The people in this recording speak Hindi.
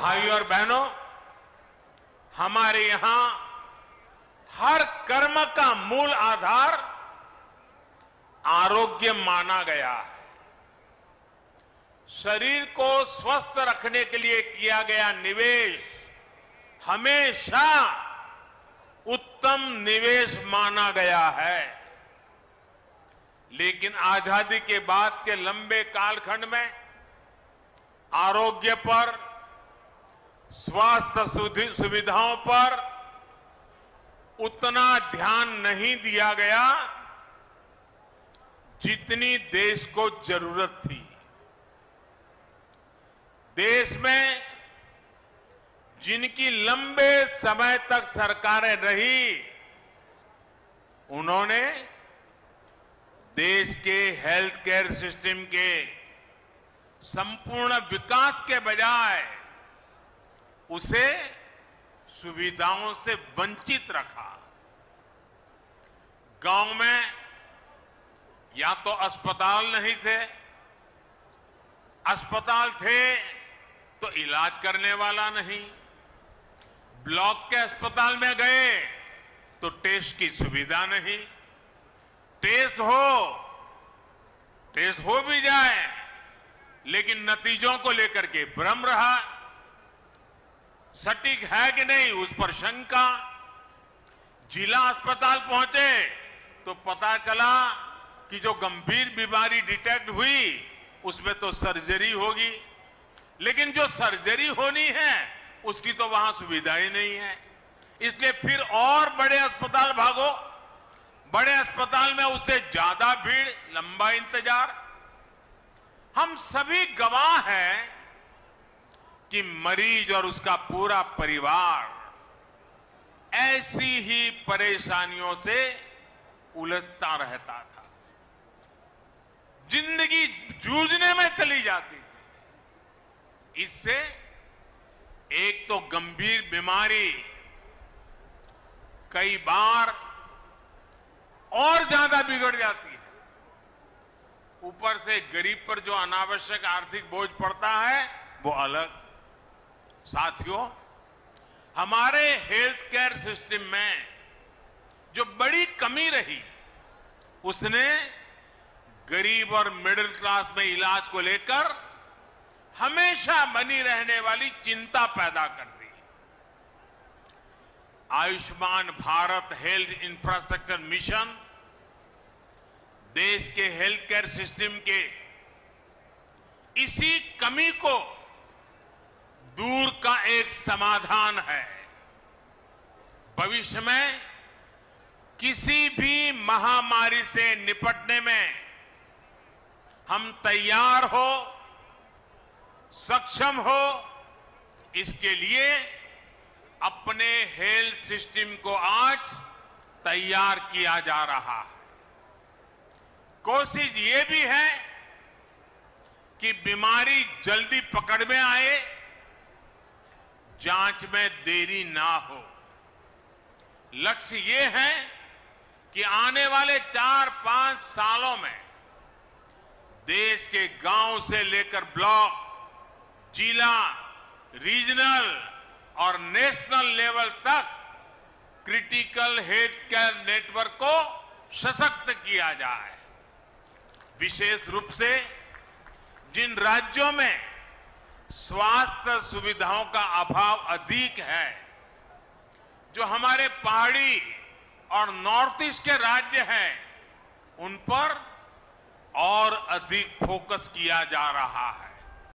भाइयों और बहनों, हमारे यहां हर कर्म का मूल आधार आरोग्य माना गया है। शरीर को स्वस्थ रखने के लिए किया गया निवेश हमेशा उत्तम निवेश माना गया है। लेकिन आजादी के बाद के लंबे कालखंड में आरोग्य पर, स्वास्थ्य सुविधाओं पर उतना ध्यान नहीं दिया गया जितनी देश को जरूरत थी। देश में जिनकी लंबे समय तक सरकारें रही, उन्होंने देश के हेल्थ केयर सिस्टम के संपूर्ण विकास के बजाय उसे सुविधाओं से वंचित रखा। गांव में या तो अस्पताल नहीं थे, अस्पताल थे तो इलाज करने वाला नहीं, ब्लॉक के अस्पताल में गए तो टेस्ट की सुविधा नहीं, टेस्ट हो भी जाए लेकिन नतीजों को लेकर के भ्रम रहा, सटीक है कि नहीं उस पर शंका। जिला अस्पताल पहुंचे तो पता चला कि जो गंभीर बीमारी डिटेक्ट हुई उसमें तो सर्जरी होगी, लेकिन जो सर्जरी होनी है उसकी तो वहां सुविधा ही नहीं है, इसलिए फिर और बड़े अस्पताल भागो, बड़े अस्पताल में उससे ज्यादा भीड़, लंबा इंतजार। हम सभी गवाह हैं कि मरीज और उसका पूरा परिवार ऐसी ही परेशानियों से उलझता रहता था, जिंदगी जूझने में चली जाती थी। इससे एक तो गंभीर बीमारी कई बार और ज्यादा बिगड़ जाती है, ऊपर से गरीब पर जो अनावश्यक आर्थिक बोझ पड़ता है वो अलग। साथियों, हमारे हेल्थ केयर सिस्टम में जो बड़ी कमी रही उसने गरीब और मिडिल क्लास में इलाज को लेकर हमेशा बनी रहने वाली चिंता पैदा कर दी। Ayushman Bharat health infrastructure mission देश के हेल्थ केयर सिस्टम के इसी कमी को दूर का एक समाधान है। भविष्य में किसी भी महामारी से निपटने में हम तैयार हो, सक्षम हो, इसके लिए अपने हेल्थ सिस्टम को आज तैयार किया जा रहा है। कोशिश ये भी है कि बीमारी जल्दी पकड़ में आए, जांच में देरी ना हो। लक्ष्य ये है कि आने वाले 4-5 सालों में देश के गांव से लेकर ब्लॉक, जिला, रीजनल और नेशनल लेवल तक क्रिटिकल हेल्थ केयर नेटवर्क को सशक्त किया जाए। विशेष रूप से जिन राज्यों में स्वास्थ्य सुविधाओं का अभाव अधिक है, जो हमारे पहाड़ी और नॉर्थ ईस्ट के राज्य हैं, उन पर और अधिक फोकस किया जा रहा है।